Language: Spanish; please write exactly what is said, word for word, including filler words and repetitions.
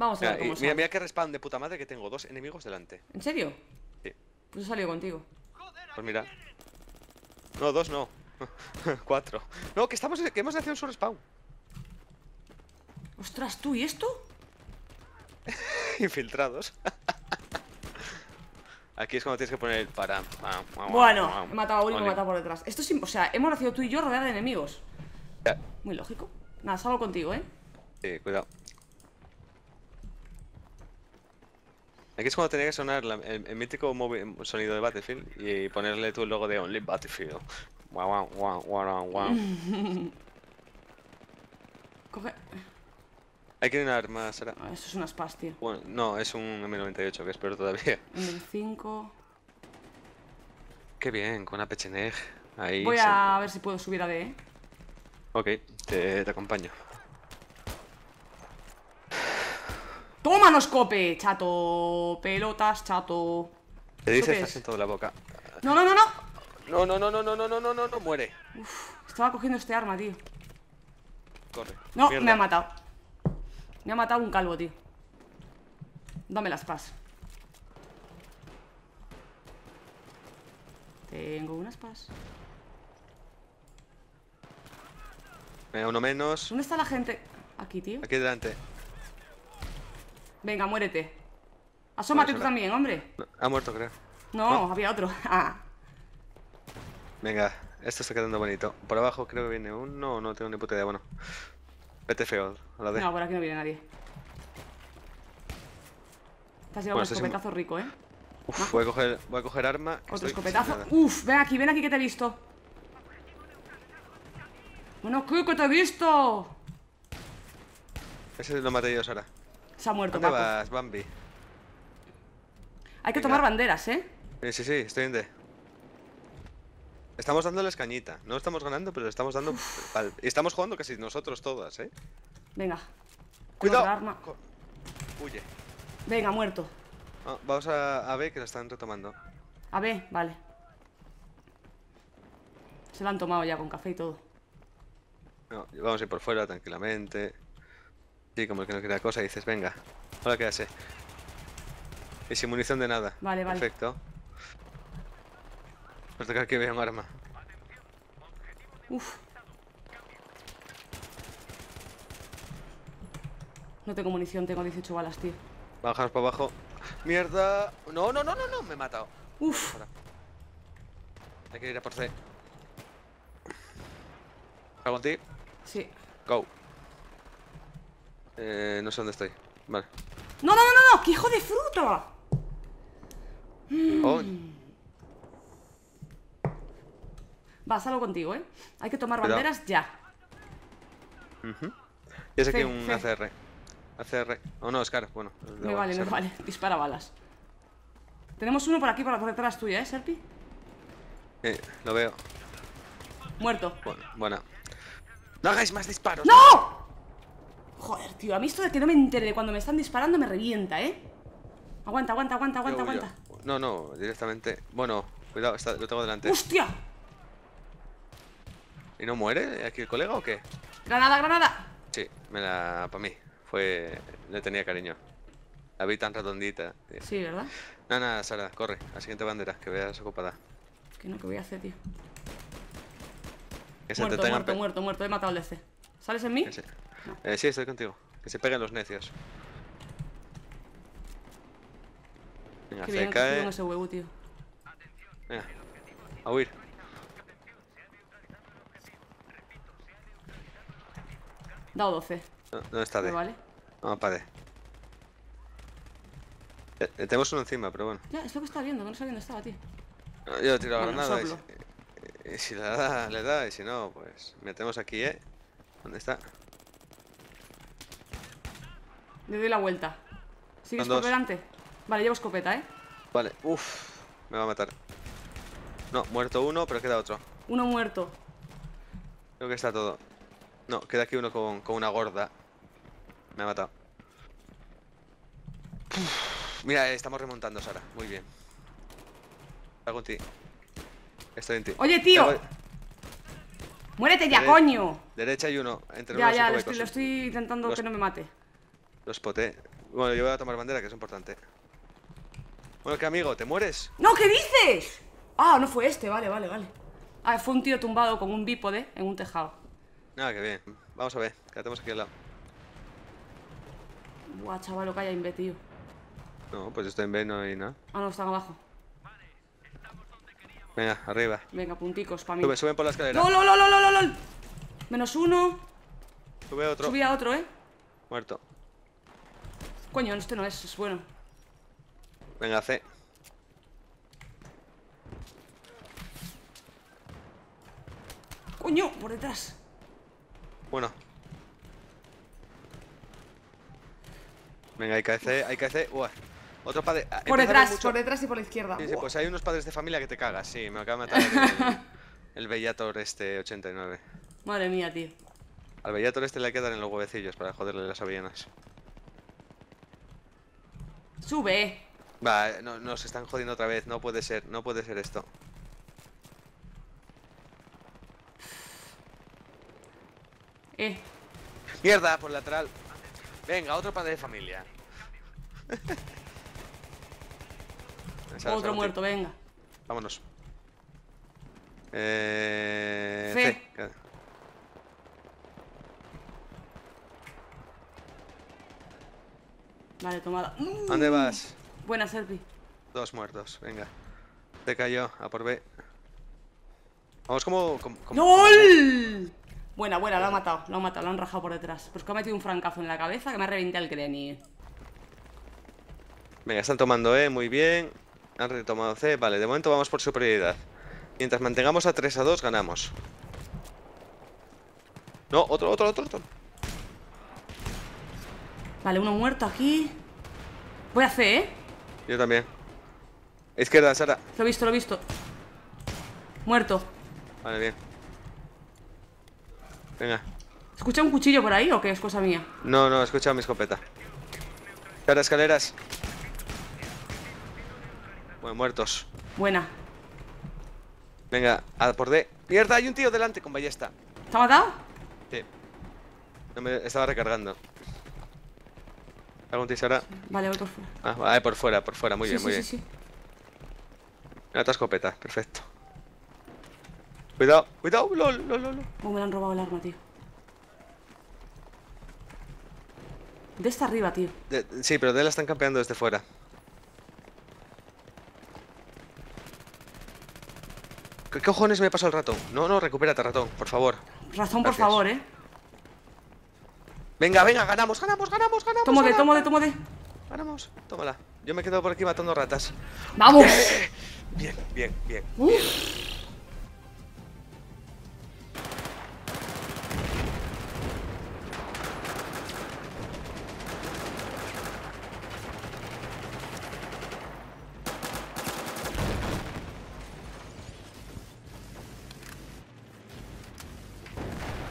Vamos a mira, ver cómo sale. Mira, mira que respawn de puta madre que tengo dos enemigos delante. ¿En serio? Sí. Pues he salido contigo. Pues mira. No, dos no. Cuatro. No, que estamos que hemos nacido en su respawn. Ostras, ¿tú y esto? Infiltrados. Aquí es cuando tienes que poner el para. Bueno, he matado a uno y me he matado por detrás. Esto es, o sea, hemos nacido tú y yo rodeados de enemigos. Ya. Muy lógico. Nada, salgo contigo, ¿eh? Sí, cuidado. Aquí es cuando tenía que sonar la, el, el mítico móvil, sonido de Battlefield y ponerle tú el logo de Only Battlefield. Guau, guau, guau, guau, guau. Coge. Hay que ir a armas, Sara. Ah, eso es unas pas, tío. Bueno, no, es un eme noventa y ocho, que espero todavía. eme cinco. Qué bien, con una pecheneg. Ahí. Voy se... a ver si puedo subir a D, ¿eh? Ok, te, te acompaño. ¡Tómanos, cope! Chato. Pelotas, chato. Te dice estás en toda la boca. No, no, no, no. No, no, no, no, no, no, no, no, no, no, muere. Uf, estaba cogiendo este arma, tío. Corre. No, mierda. Me ha matado. Me ha matado un calvo, tío. Dame las pas. Tengo unas pas. Venga, uno menos. ¿Dónde está la gente? Aquí, tío. Aquí delante. Venga, muérete. Asómate tú también, hombre. Ha muerto, creo. No, no. Había otro. Venga, esto está quedando bonito. Por abajo creo que viene uno. No tengo ni puta idea, bueno. Vete feo, a la de. No, por aquí no viene nadie. Te has llevado bueno, un escopetazo sin... rico, eh. Uf, voy a coger, voy a coger arma. Otro escopetazo. Uf, ven aquí, ven aquí que te he visto. Bueno, creo que te he visto. Ese lo maté yo, Sara. Se ha muerto, ¿dónde vas, Bambi? Hay Venga. que tomar banderas, ¿eh? Sí, sí, sí, estoy en D. Estamos dándoles cañita. No estamos ganando, pero estamos dando... Pal... Estamos jugando casi nosotros todas, ¿eh? Venga. ¡Cuidado! Arma. Co... Huye. Venga, muerto. Ah, vamos a, a B, que la están retomando. A B, vale. Se la han tomado ya con café y todo. No, vamos a ir por fuera tranquilamente. Sí, como el que no quiere la cosa, dices, venga, ahora quédase. Y sin munición de nada. Vale, vale. Perfecto. Voy a tocar que vea un arma. Uf. No tengo munición, tengo dieciocho balas, tío. Bajaros para abajo. ¡Mierda! No, no, no, no, no, me he matado. Uf. Ahora. Hay que ir a por C. ¿Hago en ti? Sí. Go. Eh, no sé dónde estoy. Vale. No, no, no, no, que hijo de fruta. Oh. Va, salgo contigo, eh. Hay que tomar Cuidado. banderas ya. Uh-huh. Ya sé que un fe. A C R. A C R. Oh, no, Scar. Bueno. Me vale, me vale. Dispara balas. Tenemos uno por aquí, por detrás tuya, eh, Serpi. Eh, lo veo. Muerto. Bueno, buena. No hagáis más disparos. ¡No! Joder, tío, a mí esto de que no me entere cuando me están disparando me revienta, ¿eh? Aguanta, aguanta, aguanta, aguanta, aguanta. No, no, directamente... Bueno, cuidado, está, lo tengo delante. ¡Hostia! ¿Y no muere aquí el colega o qué? ¡Granada, granada! Sí, me la... para mí. Fue... le tenía cariño. La vi tan ratondita, tío. Sí, ¿verdad? Nada, nada, Sara, corre. A la siguiente bandera, que veas ocupada. Que no, que voy a hacer, tío. Que se muerto, muerto, muerto, muerto, muerto. He matado al D C. ¿Sales en mí? Ese. No. Eh, sí, estoy contigo. Que se peguen los necios. Venga, Qué se bien, cae. Ese huevo, tío. Venga, a huir. Dado doce. No, ¿dónde está D? No, vale. Vamos para D. Eh, eh, tenemos uno encima, pero bueno. Ya, es lo que estaba viendo, que no sabía dónde estaba, tío. No, yo tiro la bueno, granada. Y, y, y si la da, le da, y si no, pues metemos aquí, ¿eh? ¿Dónde está? Le doy la vuelta. ¿Sigues por delante? Vale, llevo escopeta, ¿eh? Vale, uff, me va a matar. No, muerto uno, pero queda otro. Uno muerto. Creo que está todo. No, queda aquí uno con, con una gorda. Me ha matado. Uf, mira, estamos remontando, Sara. Muy bien. Está con ti. Estoy en ti. Oye, tío. ¡Muérete ya, Dere coño! Derecha y uno. Entre ya, unos ya, lo estoy, lo estoy intentando los... que no me mate. Lo spoté. Bueno, yo voy a tomar bandera, que es importante. Bueno, ¿qué, amigo? ¿Te mueres? ¡No! ¿Qué dices? Ah, no fue este, vale, vale, vale. Ah, fue un tío tumbado con un bípode en un tejado. Ah, qué bien. Vamos a ver, que la tenemos aquí al lado. Buah, chaval, lo que haya inve, tío. No, pues estoy en B, no hay nada. Ah, no, están abajo. Venga, arriba. Venga, punticos para mí. Sube, suben por la escalera. ¡Lol, lol, lol, lol, lol! Menos uno. Sube otro. Subí a otro, eh. Muerto. Coño, este no es, es bueno. Venga, C. Coño, por detrás. Bueno. Venga, hay que hacer, hay que hacer. Uah. Otro padre. Por detrás, por detrás y por la izquierda. Sí, sí, pues hay unos padres de familia que te cagas, sí, me acaba de matar el, el Bellator este ochenta y nueve. Madre mía, tío. Al Bellator este le quedan en los huevecillos para joderle las avellanas. Sube. Va, no, nos están jodiendo otra vez, no puede ser, no puede ser esto. Eh. Mierda, por lateral. Venga, otro padre de familia. Otro muerto, venga. Vámonos. Eh... C. C. Vale, tomada. ¿Dónde vas? Buena, Serpi. Dos muertos, venga. Te cayó, a por B. Vamos como... como, como ¡Nol! Buena, buena, lo ha matado, lo ha matado, lo han rajado por detrás. Pues que ha metido un francazo en la cabeza que me ha reventado el cráneo. Venga, están tomando E, muy bien. Han retomado C, vale, de momento vamos por superioridad. Mientras mantengamos a tres a dos, ganamos. No, otro, otro, otro, otro. Vale, uno muerto aquí. Voy a C, ¿eh? Yo también. Izquierda, Sara. Lo he visto, lo he visto. Muerto. Vale, bien. Venga. ¿Escucha un cuchillo por ahí o qué es cosa mía? No, no, he escuchado mi escopeta. Sara, escaleras. Bueno, muertos. Buena. Venga, a por D. ¡Mierda! Hay un tío delante con ballesta. ¿Está matado? Sí. No me estaba recargando. ¿Algún tis ahora? Vale, otro fuera. Ah, vale, por fuera, por fuera. Muy sí, bien, sí, muy sí, bien. Sí. Otra escopeta, perfecto. Cuidado, cuidado. Lol, lol, lol. Oh, me la han robado el arma, tío. De esta arriba, tío. De, sí, pero de la están campeando desde fuera. ¿Qué cojones me pasó el ratón? No, no, recupérate, ratón, por favor. Ratón, por favor, eh. Venga, venga, ganamos, ganamos, ganamos, ganamos. Tómate, tómate, tómate. Ganamos, tómala. Yo me quedo por aquí matando ratas. ¡Vamos! Bien, bien, bien. bien.